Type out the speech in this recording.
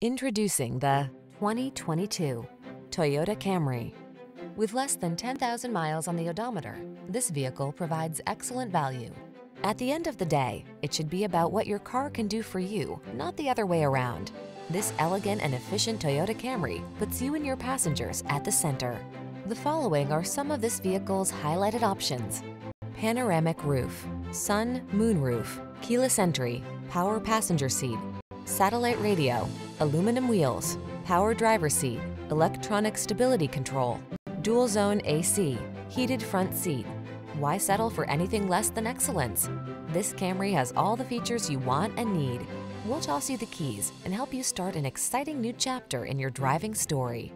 Introducing the 2022 Toyota Camry. With less than 10,000 miles on the odometer, this vehicle provides excellent value. At the end of the day, it should be about what your car can do for you, not the other way around. This elegant and efficient Toyota Camry puts you and your passengers at the center. The following are some of this vehicle's highlighted options: panoramic roof, sun, moon roof, keyless entry, power passenger seat, satellite radio, aluminum wheels, power driver seat, electronic stability control, dual zone AC, heated front seat. Why settle for anything less than excellence? This Camry has all the features you want and need. We'll toss you the keys and help you start an exciting new chapter in your driving story.